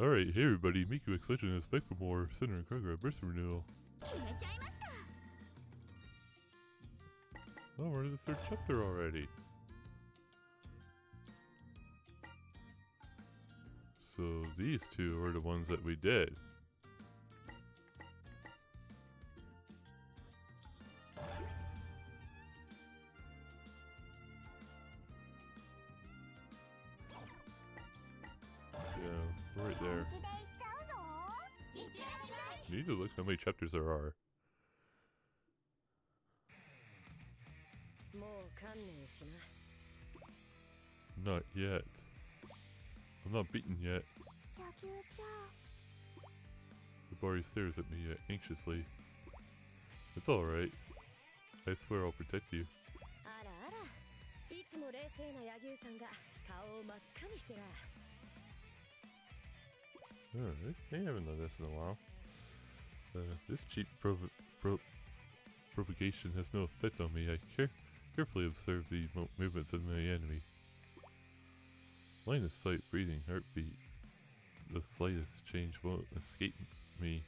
Alright, hey everybody, MikuXLegend is back for more Senran Kagura Burst Re:Newal. Oh, we're in the third chapter already. So these two are the ones that we did. Yeah, right there. Need to look how many chapters there are. Not yet. I'm not beaten yet. Hibari stares at me anxiously. It's alright. I swear I'll protect you. They haven't done this in a while. This cheap provocation has no effect on me. I carefully observe the movements of my enemy. Line of sight, breathing, heartbeat. The slightest change won't escape me.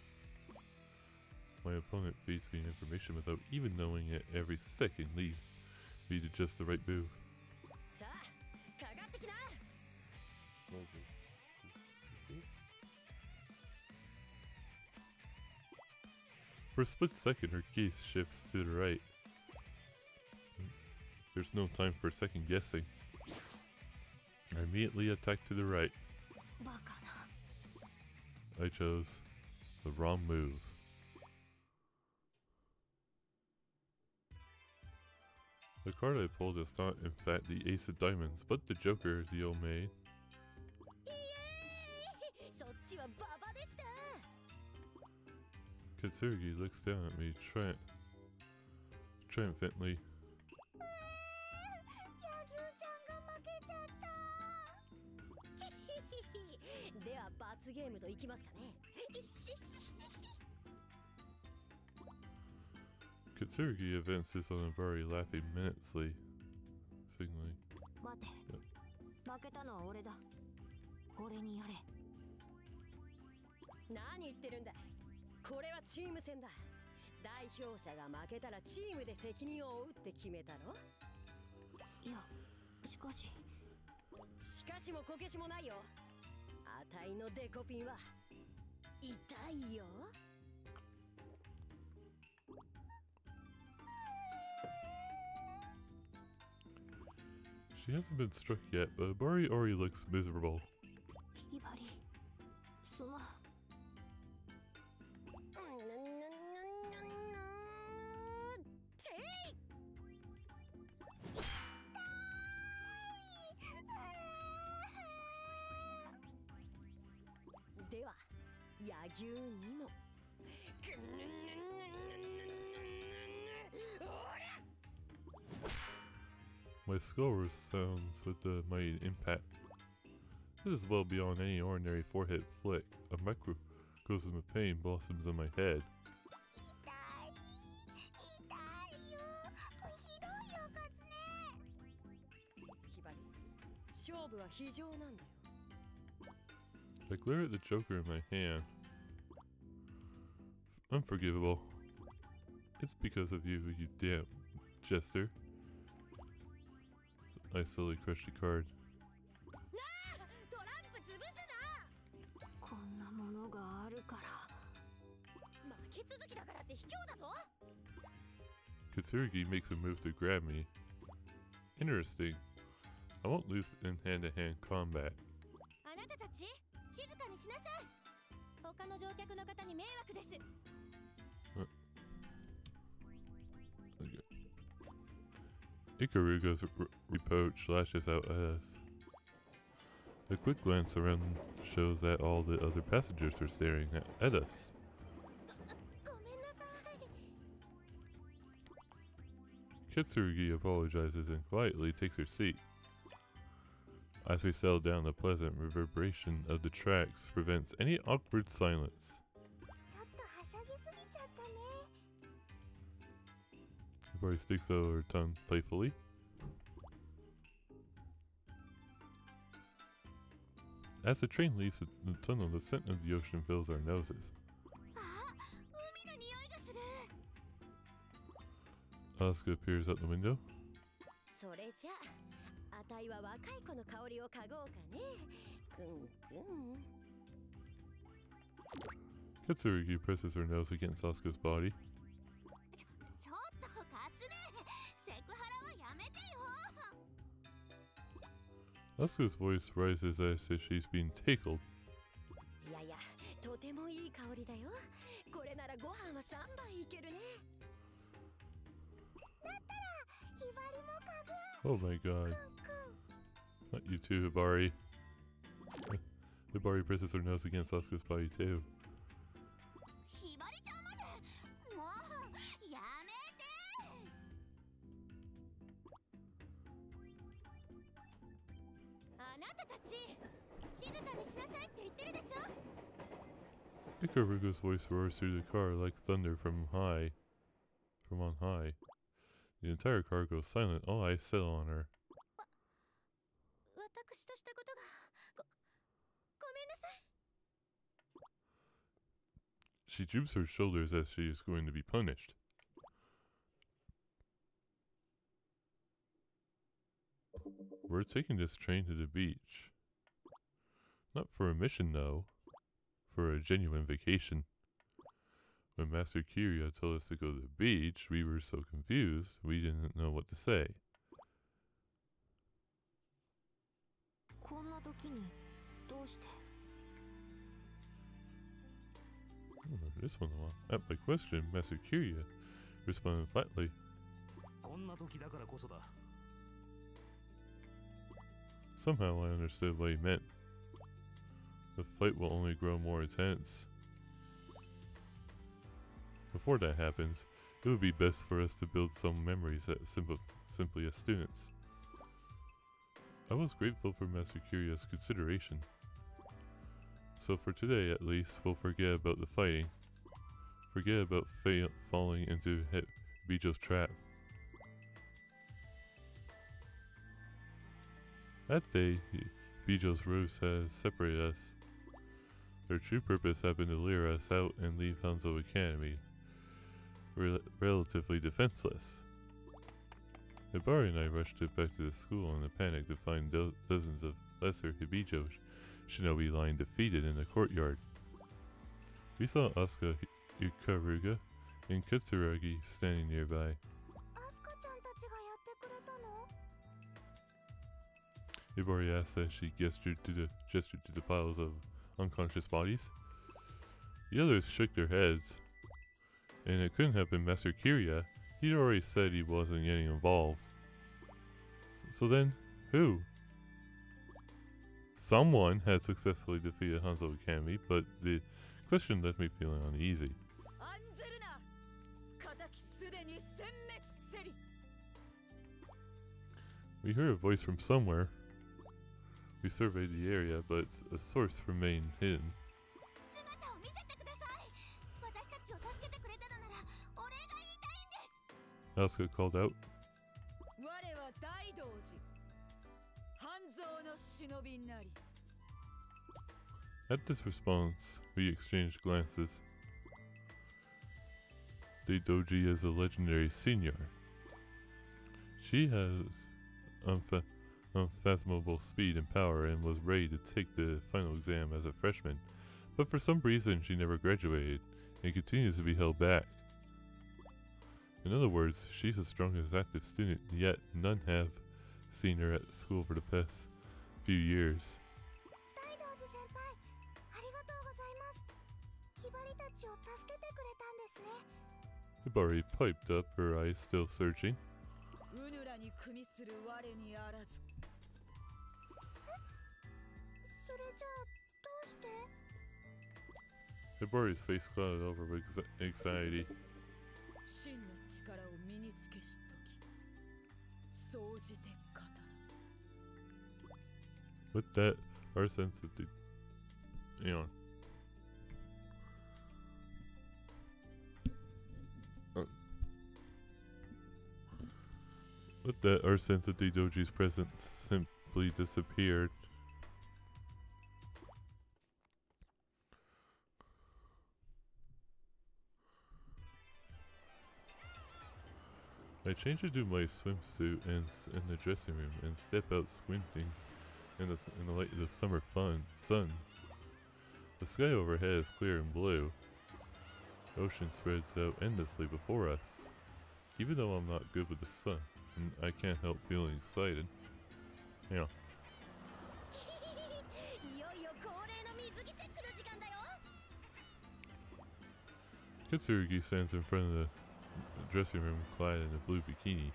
My opponent feeds me information without even knowing it every second, leading me to just the right move. Okay. For a split second, her gaze shifts to the right. There's no time for second guessing. I immediately attack to the right. I chose the wrong move. The card I pulled is not, in fact, the Ace of Diamonds, but the Joker, the old maid. Katsuragi looks down at me triumphantly. Katsuragi events is on a very laughing menacingly, signaling. She hasn't been struck yet, but Hibari already looks miserable. Yagyu. My skull resounds with the mighty impact. This is well beyond any ordinary forehead flick. A microcosm of pain blossoms in my head. I glare at the Joker in my hand. Unforgivable. It's because of you, you damn jester. I slowly crush the card. Katsuragi makes a move to grab me. Interesting. I won't lose in hand-to-hand combat. Okay. Ikaruga's reproach lashes out at us. A quick glance around shows that all the other passengers are staring at us. Katsuragi apologizes and quietly takes her seat. As we settle down, the pleasant reverberation of the tracks prevents any awkward silence. Hibari sticks out her tongue playfully. As the train leaves the tunnel, the scent of the ocean fills our noses. Asuka peers out the window. Katsuragi presses her nose against Asuka's body. Asuka's voice rises as if she's being tickled. Oh my god. Not you too, Hibari. Hibari presses her nose against Asuka's body too. Ikaruga's voice roars through the car like thunder from on high. The entire car goes silent, all eyes settle on her. She droops her shoulders as she is going to be punished. We're taking this train to the beach. Not for a mission, though. For a genuine vacation. When Master Kiriya told us to go to the beach, we were so confused, we didn't know what to say. I remember this one a lot. At my question, Master Kiriya responded flatly. Somehow I understood what he meant. The fight will only grow more intense. Before that happens, it would be best for us to build some memories that simply as students. I was grateful for Master Kiriya's consideration. So for today at least, we'll forget about the fighting. Forget about falling into Hebijo's trap. That day, Hebijo's ruse has separated us. Their true purpose happened to lure us out and leave Hanzo Academy relatively defenseless. Hibari and I rushed back to the school in a panic to find dozens of lesser Hebijo shinobi lying defeated in the courtyard. We saw Asuka, Ikaruga, and Katsuragi standing nearby. Hibari asked as she gestured to the piles of unconscious bodies. The others shook their heads. And it couldn't have been Master Kiriya. He'd already said he wasn't getting involved. So then, who? Someone had successfully defeated Hanzo Academy, but the question left me feeling uneasy. We heard a voice from somewhere. We surveyed the area, but a source remained hidden. Asuka called out. At this response, we exchanged glances. Daidoji is a legendary senior. She has unfathomable speed and power and was ready to take the final exam as a freshman, but for some reason she never graduated and continues to be held back. In other words, she's the strongest active student, yet none have seen her at school for the past few years. Hibari piped up, her eyes still searching. Hibari's face clouded over with anxiety. With that, our sense of Daidoji's presence simply disappeared. I change into my swimsuit and in the dressing room and step out squinting in the light of the summer sun. The sky overhead is clear and blue. The ocean spreads out endlessly before us. Even though I'm not good with the sun, and I can't help feeling excited. Yeah. Katsuragi stands in front of the dressing room clad in a blue bikini.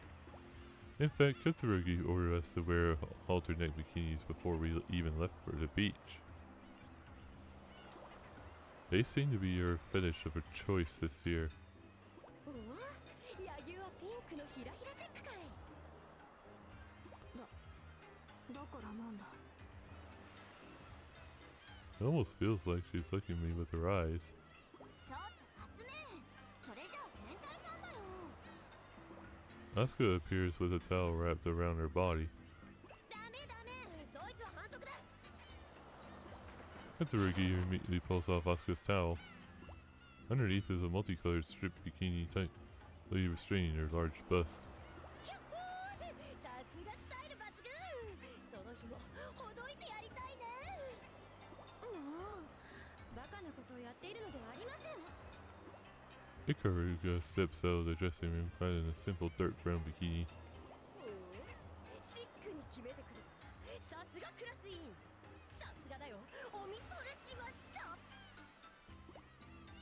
In fact, Katsuragi ordered us to wear alternate bikinis before we even left for the beach. They seem to be your fetish of a choice this year. It almost feels like she's looking at me with her eyes. Asuka appears with a towel wrapped around her body. Katsuragi immediately pulls off Asuka's towel. Underneath is a multicolored striped bikini tightly restraining her large bust. Ikaruga steps out of the dressing room clad in a simple dark brown bikini.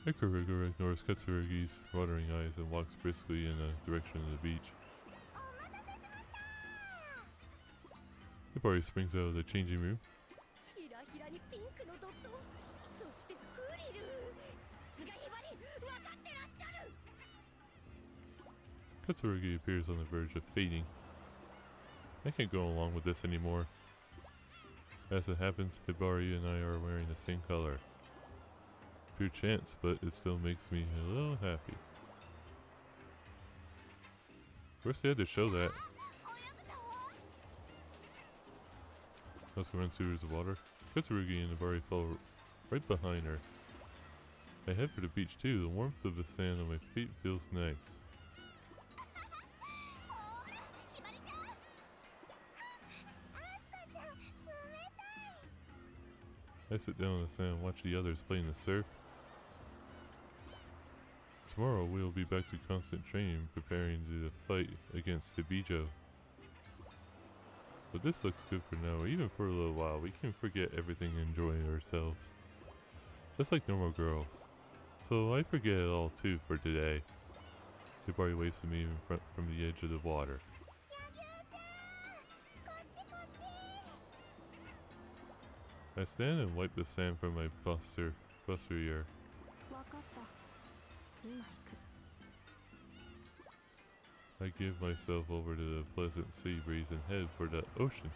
Ikaruga ignores Katsuragi's watering eyes and walks briskly in the direction of the beach. Hibari springs out of the changing room. Katsuragi appears on the verge of fading. I can't go along with this anymore. As it happens, Hibari and I are wearing the same color. Pure chance, but it still makes me a little happy. Of course they had to show that. Asuka runs through the water. Katsuragi and Hibari fall right behind her. I head for the beach too. The warmth of the sand on my feet feels nice. I sit down on the sand and watch the others play in the surf. Tomorrow we will be back to constant training, preparing to the fight against Hebijo. But this looks good for now. Even for a little while, we can forget everything and enjoy ourselves. Just like normal girls. So I forget it all too for today. Hibari waves to me in front from the edge of the water. I stand and wipe the sand from my posterior. I give myself over to the pleasant sea breeze and head for the ocean.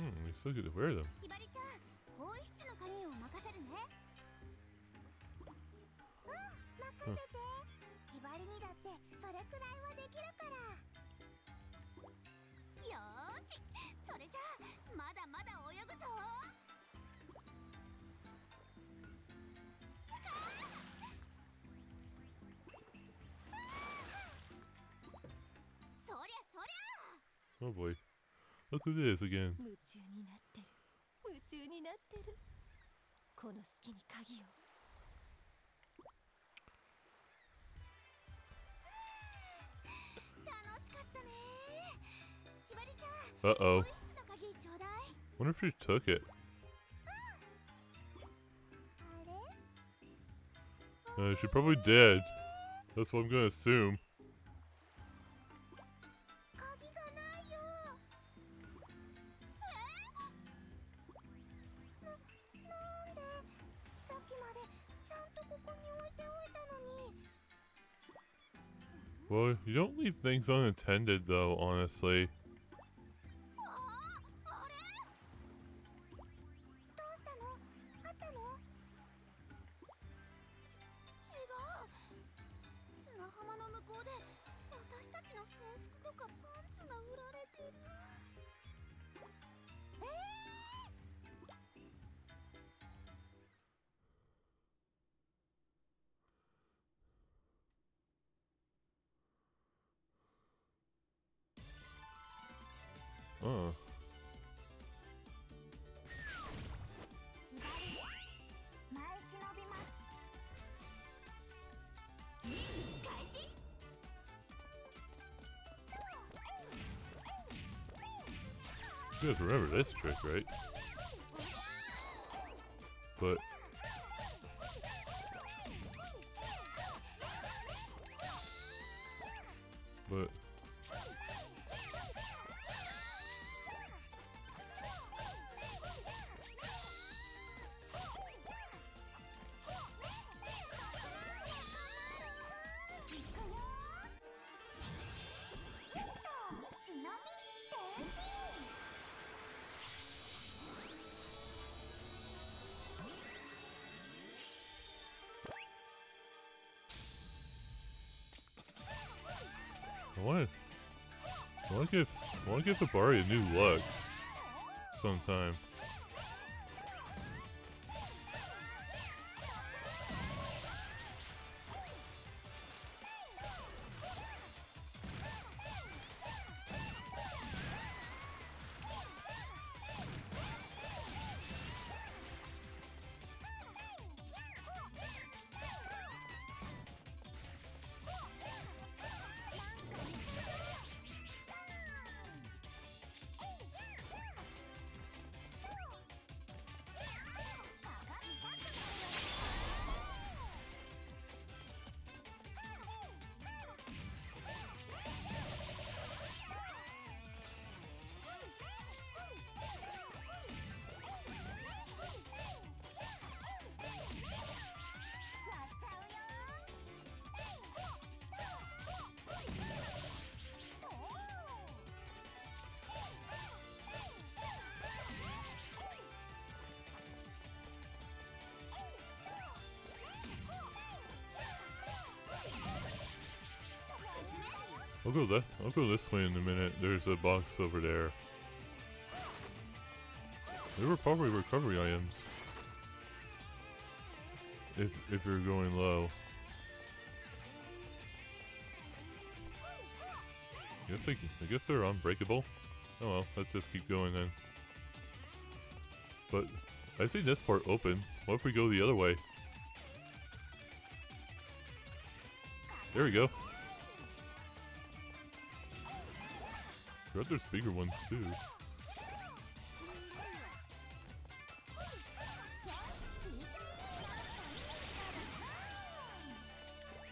We still get to wear them. Huh. Oh boy, look who it is again. Uh-oh. Wonder if she took it. She probably did. That's what I'm gonna assume. Well, you don't leave things unattended though, honestly. You guys remember this trick, right? But I want to give Hibari a new look sometime. I'll go this way in a minute. There's a box over there. There were probably recovery items. If you're going low. I guess they're unbreakable. Oh well, let's just keep going then. But I see this part open. What if we go the other way? There we go. I bet there's bigger ones too.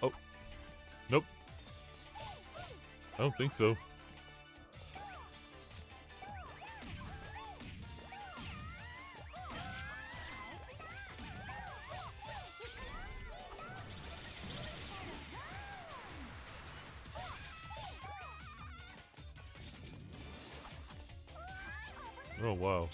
Oh. Nope. I don't think so. Oh, wow.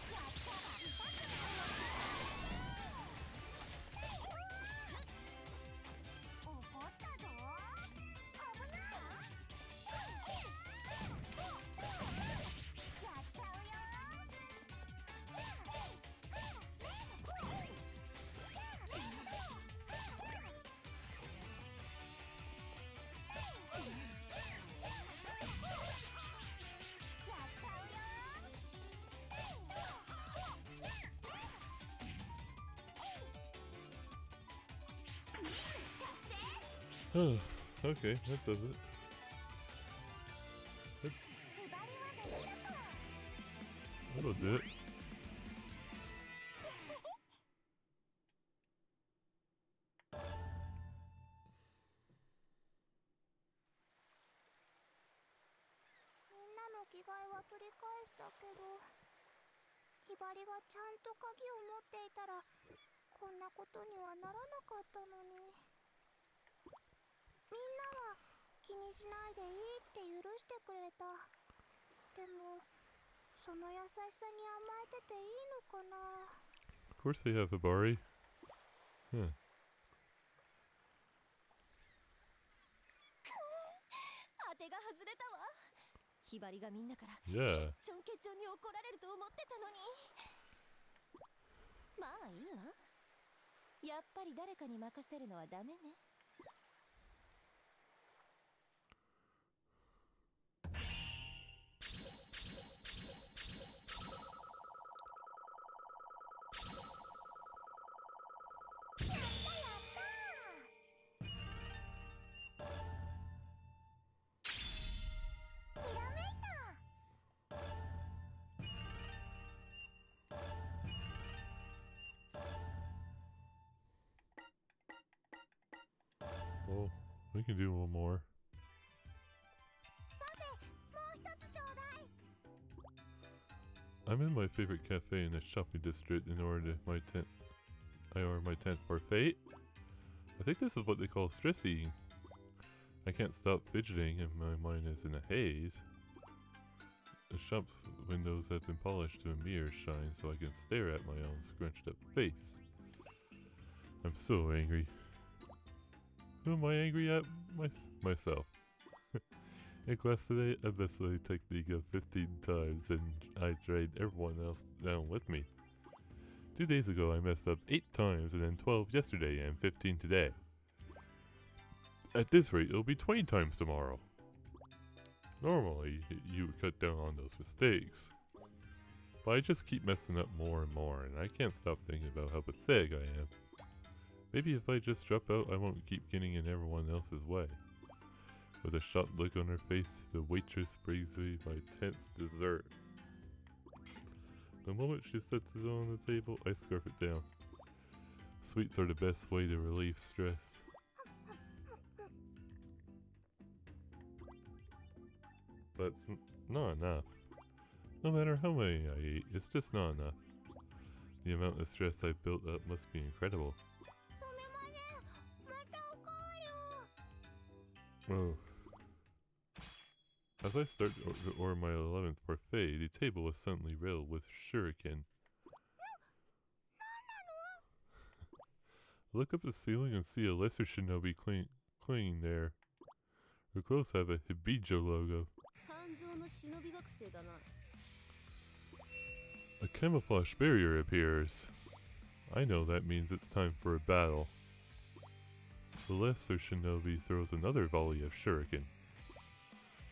Okay, that does it. That'll do it. Of course they have Hibari. Huh. Yeah. We can do one more. I'm in my favorite cafe in the shopping district in order to my 10th parfait. I think this is what they call stress eating. I can't stop fidgeting and my mind is in a haze. The shop's windows have been polished to a mirror shine so I can stare at my own scrunched up face. I'm so angry. Who am I angry at? Myself. In class today, I bested a technique of 15 times and I dragged everyone else down with me. 2 days ago I messed up 8 times and then 12 yesterday and 15 today. At this rate it'll be 20 times tomorrow. Normally you would cut down on those mistakes. But I just keep messing up more and more and I can't stop thinking about how pathetic I am. Maybe if I just drop out I won't keep getting in everyone else's way. With a shocked look on her face, the waitress brings me my 10th dessert. The moment she sets it on the table, I scarf it down. Sweets are the best way to relieve stress. But it's not enough. No matter how many I eat, it's just not enough. The amount of stress I've built up must be incredible. Oh. As I start to order my 11th parfait, the table was suddenly riddled with shuriken. Look up the ceiling and see a lesser shinobi clinging there. The clothes have a Hebijo logo. A camouflage barrier appears. I know that means it's time for a battle. The lesser shinobi throws another volley of shuriken.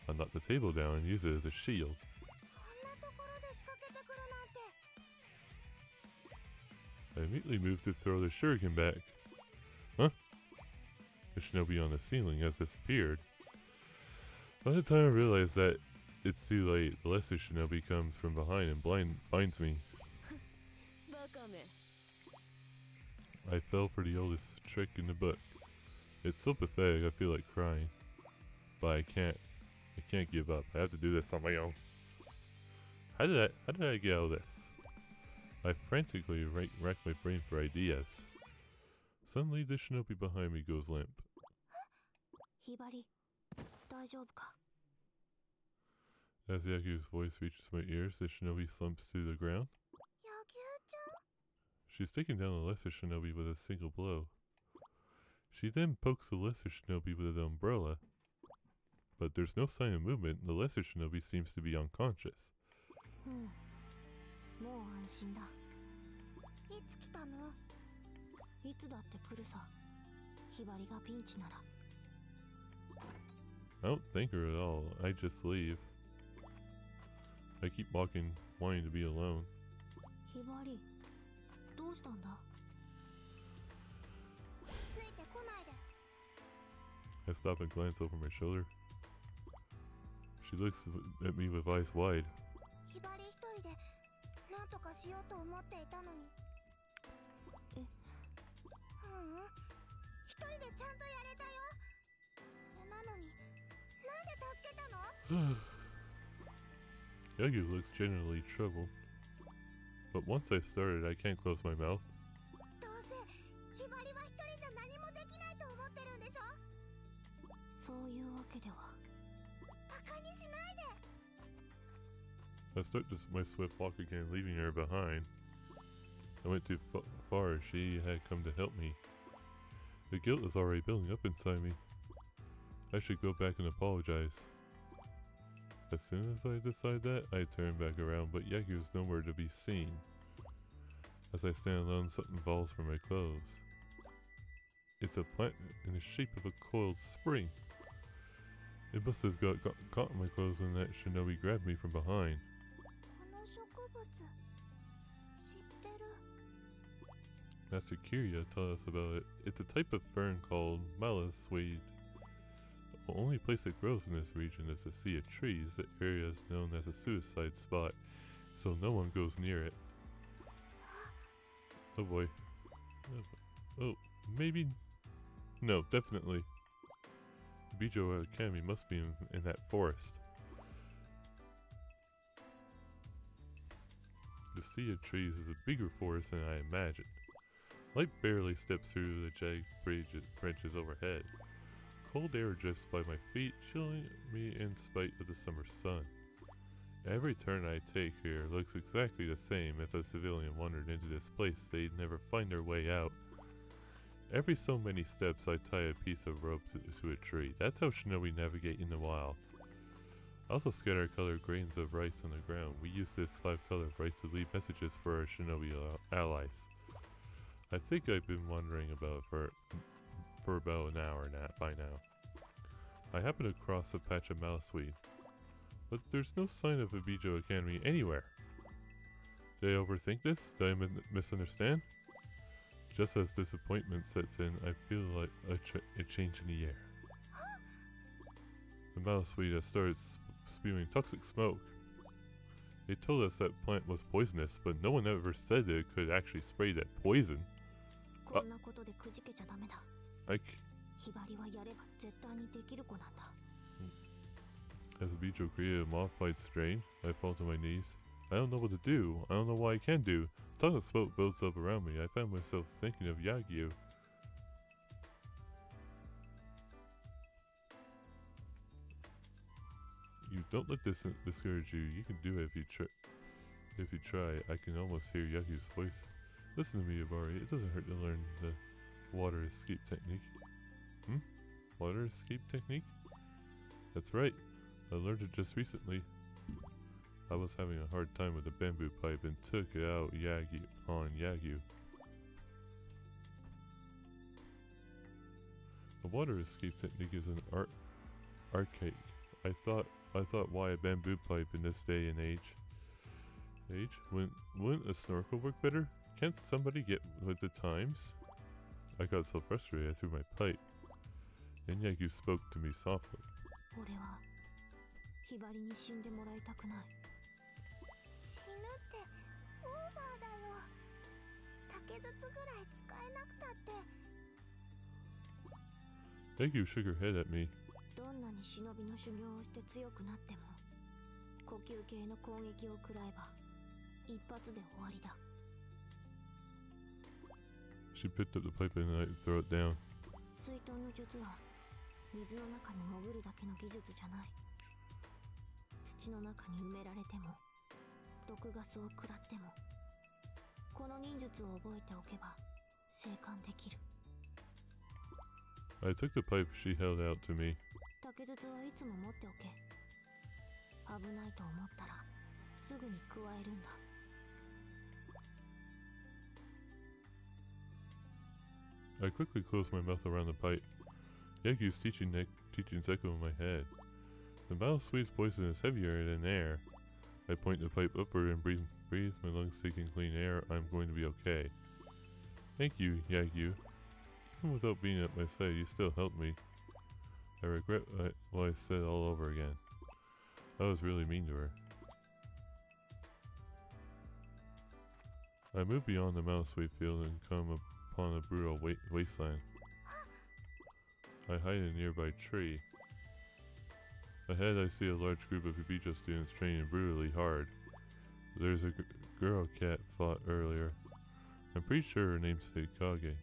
I knock the table down and use it as a shield. I immediately move to throw the shuriken back. Huh? The shinobi on the ceiling has disappeared. By the time I realize that it's too late, the lesser shinobi comes from behind and binds me. I fell for the oldest trick in the book. It's so pathetic I feel like crying. But I can't give up. I have to do this on my own. How did I get out of this? I frantically rack my brain for ideas. Suddenly the shinobi behind me goes limp. Hibari, daijoubu ka? As Yagyu's voice reaches my ears, the shinobi slumps to the ground. Yagyu-chan? She's taken down the lesser shinobi with a single blow. She then pokes the lesser shinobi with an umbrella. But there's no sign of movement, and the lesser shinobi seems to be unconscious. I don't thank her at all, I just leave. I keep walking, wanting to be alone. Hibari, what happened? I stop and glance over my shoulder. She looks at me with eyes wide. Yagyu looks genuinely troubled. But once I started, I can't close my mouth. I start my swift walk again, leaving her behind. I went too far, she had come to help me. The guilt is already building up inside me. I should go back and apologize. As soon as I decide that, I turn back around, but Yagyu is nowhere to be seen. As I stand alone, something falls from my clothes. It's a plant in the shape of a coiled spring. It must have got caught in my clothes when that shinobi grabbed me from behind. Master Kiriya taught us about it. It's a type of fern called Malasuede. The only place it grows in this region is a sea of trees. The area is known as a suicide spot, so no one goes near it. Oh boy. Oh, maybe? No, definitely. Hebijo Academy must be in that forest. The sea of trees is a bigger forest than I imagined. Light barely steps through the jagged branches overhead. Cold air drifts by my feet, chilling me in spite of the summer sun. Every turn I take here looks exactly the same. If a civilian wandered into this place, they'd never find their way out. Every so many steps I tie a piece of rope to a tree. That's how shinobi navigate in the wild. I also scatter colored grains of rice on the ground. We use this 5-color rice to leave messages for our shinobi allies. I think I've been wondering about for about an hour by now. I happen to cross a patch of Malasuede, but there's no sign of Hebijo Academy anywhere. Did I overthink this? Did I misunderstand? Just as disappointment sets in, I feel like a change in the air. The Malasuede has started spewing toxic smoke. They told us that plant was poisonous, but no one ever said that it could actually spray that poison. As Hebijo created a modified strain, I fall to my knees. I don't know what to do. I don't know what I can do. Toxic smoke builds up around me. I found myself thinking of Yagyu. You don't let this discourage you. You can do it if you try. I can almost hear Yagyu's voice. Listen to me, Hibari. It doesn't hurt to learn the water escape technique. Hmm? Water escape technique? That's right. I learned it just recently. I was having a hard time with the bamboo pipe and took it out on Yagyu. The water escape technique is an archaic. I thought why a bamboo pipe in this day and age? Wouldn't a snorkel work better? Can't somebody get with the times? I got so frustrated I threw my pipe. Then Yagyu spoke to me softly. Yagyu shook her head at me. She picked up the pipe and I threw it down. I took the pipe she held out to me. I quickly closed my mouth around the pipe. Yagyu's teachings echo in my head. The Malasuede's poison is heavier than air. I point the pipe upward and breathe my lungs taking clean air. I'm going to be okay. Thank you, Yagyu. Even without being at my side, you still helped me. I regret what I said all over again. I was really mean to her. I moved beyond the Malasuede field and come upon a brutal wasteland. I hide in a nearby tree. Ahead I see a large group of Hebijo students training brutally hard. There's a girl cat fought earlier. I'm pretty sure her name's Hikage.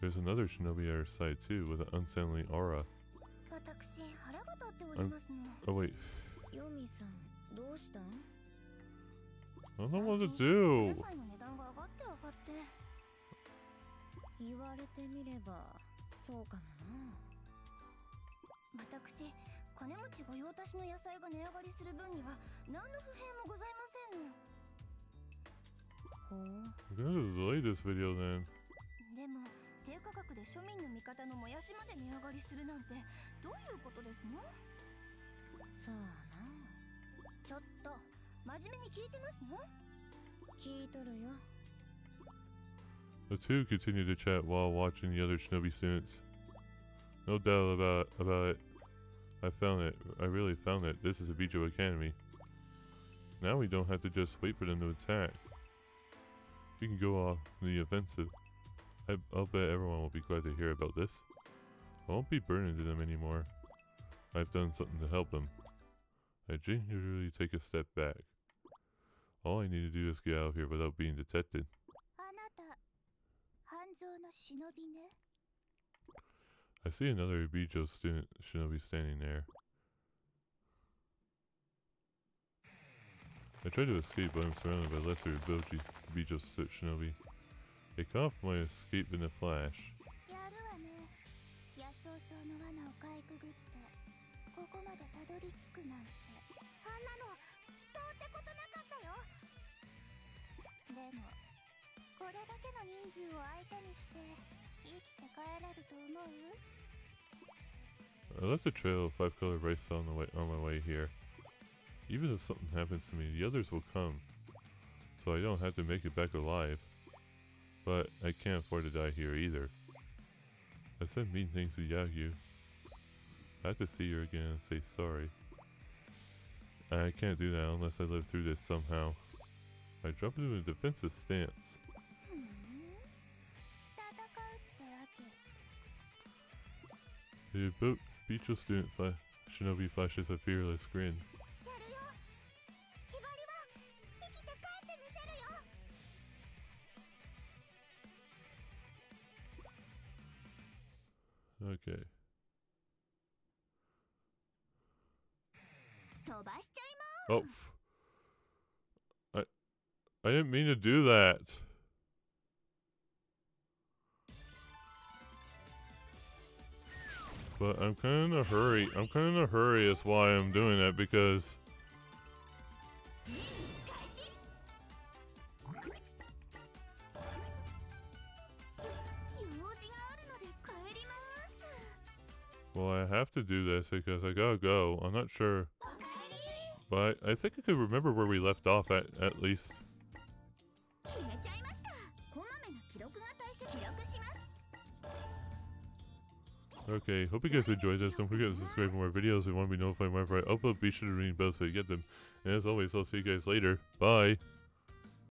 There's another shinobi at her side too, with an unsettling aura. Oh wait. I don't know what to do! I'm gonna delay this video then. The two continue to chat while watching the other shinobi students. No doubt about it. I found it. I really found it. This is Hebijo Academy. Now we don't have to just wait for them to attack. We can go off the offensive. I'll bet everyone will be glad to hear about this. I won't be burning to them anymore. I've done something to help them. I gingerly take a step back. All I need to do is get out of here without being detected. I see another Hebijo student shinobi standing there. I tried to escape, but I'm surrounded by lesser Hebijo shinobi. They caught off my escape in a flash. I left a trail of 5-color rice on my way here. Even if something happens to me, the others will come, so I don't have to make it back alive. But I can't afford to die here either. I said mean things to Yagyu. I have to see her again and say sorry. I can't do that unless I live through this somehow. I drop into a defensive stance. The Hebijo student shinobi flashes a fearless grin. Okay. Oh, I didn't mean to do that. But I'm kind of in a hurry. Is why I'm doing that, because well, I have to do this because I gotta go. I'm not sure, but I think I could remember where we left off at least. Okay, hope you guys enjoyed this. Don't forget to subscribe for more videos. If you want to be notified whenever I upload, be sure to ring the bell so you get them. And as always, I'll see you guys later. Bye!